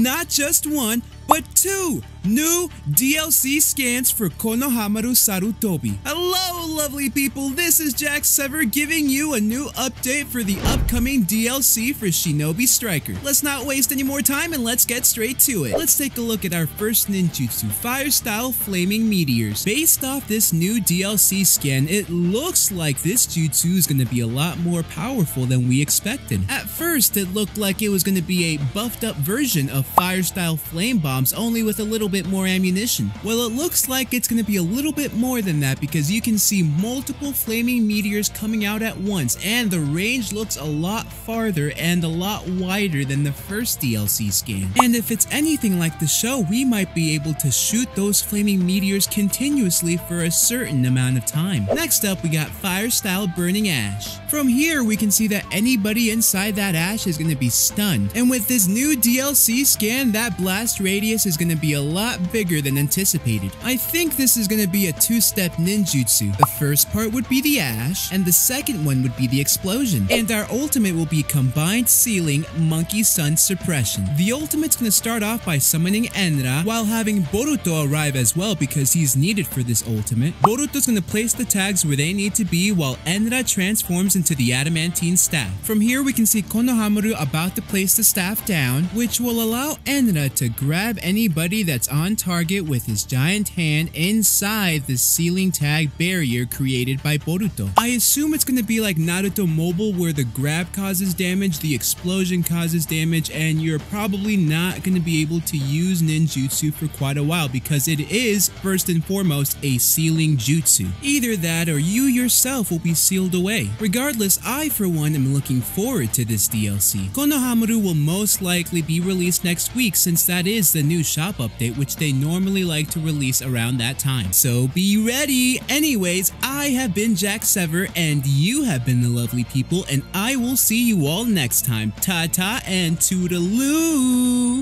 not just one, but two new DLC scans for Konohamaru Sarutobi. Hello lovely people, this is Jak Sever giving you a new update for the upcoming DLC for Shinobi Striker. Let's not waste any more time and let's get straight to it. Let's take a look at our first ninjutsu, Firestyle Flaming Meteors. Based off this new DLC scan, it looks like this jutsu is going to be a lot more powerful than we expected. At first, it looked like it was going to be a buffed up version of Firestyle Flame Bomb, only with a little bit more ammunition. Well, it looks like it's going to be a little bit more than that because you can see multiple flaming meteors coming out at once, and the range looks a lot farther and a lot wider than the first DLC scan. And if it's anything like the show, we might be able to shoot those flaming meteors continuously for a certain amount of time. Next up, we got Firestyle Burning Ash. From here, we can see that anybody inside that ash is going to be stunned, and with this new DLC scan, that blast radius is going to be a lot bigger than anticipated. I think this is going to be a two-step ninjutsu. The first part would be the ash, and the second one would be the explosion. And our ultimate will be Combined Sealing Monkey Sun Suppression. The ultimate's going to start off by summoning Enra, while having Boruto arrive as well because he's needed for this ultimate. Boruto's going to place the tags where they need to be while Enra transforms into the adamantine staff. From here we can see Konohamaru about to place the staff down, which will allow Enra to grab anybody that's on target with his giant hand inside the sealing tag barrier created by Boruto. I assume it's going to be like Naruto Mobile, where the grab causes damage, the explosion causes damage, and you're probably not going to be able to use ninjutsu for quite a while because it is first and foremost a sealing jutsu. Either that or you yourself will be sealed away. Regardless, I for one am looking forward to this DLC. Konohamaru will most likely be released next week since that is the new shop update, which they normally like to release around that time, so be ready. Anyways, I have been Jak Sever and you have been the lovely people, and I will see you all next time. Ta-ta and toodaloo.